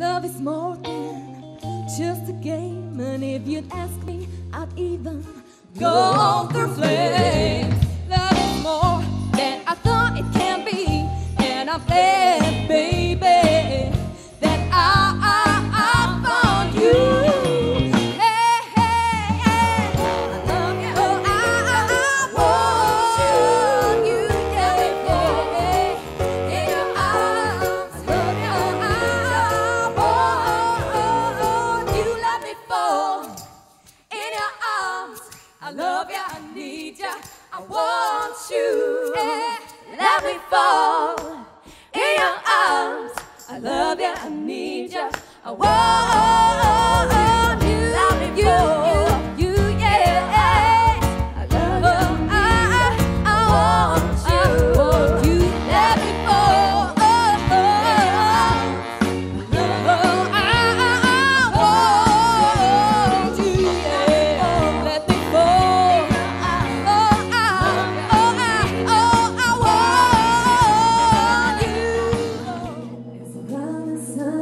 Love is more than just a game, and if you'd ask me, I'd even go on through flames. Love is more than I thought it can be, and I'm glad, baby, that I found you. Hey, hey, hey. I love you. Oh, I want you. Yeah, in your arms. I love you. Oh, I want you. Love me for in your arms. I love you. I need you. I want you. Yeah. Let me fall in your arms. I love you, I need you, I want you. Let me fall. You, yeah. I love you, I want you. Let me fall in your arms. I want you. Let me fall.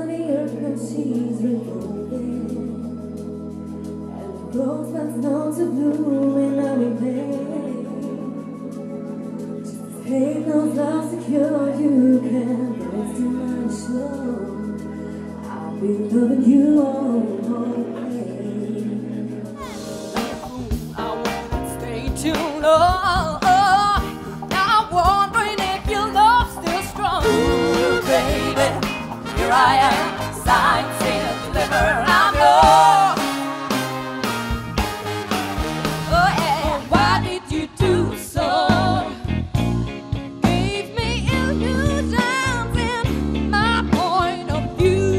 She's revolving, and rose buds known to bloom when I remain. Just take those love secure, you can rest in my show. I'll be loving you all day. I won't stay too long. I'm wondering if your love's still strong. Ooh, baby, here I am. Sign, seal, deliver, I'm yours. Oh, yeah. Why did you do so? Gave me illusions in my point of view.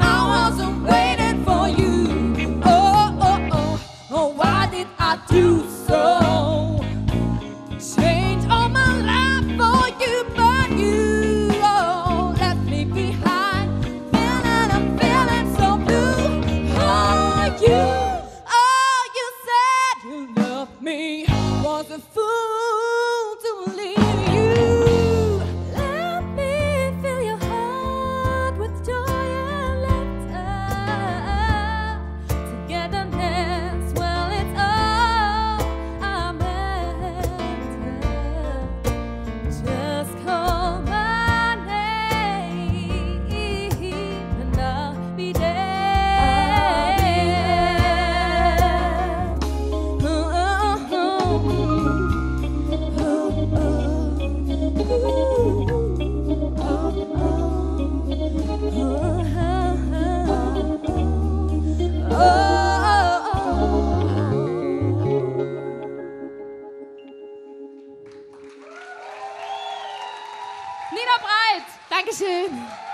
I wasn't waiting for you. Oh, oh, oh, oh, why did I do so? Change all my life for you, but you. A fool to leave you. Let me fill your heart with joy and laughter. Togetherness, well, it's all I'm after. Just call my name, and I'll be there. Nina Braith, Dankeschön.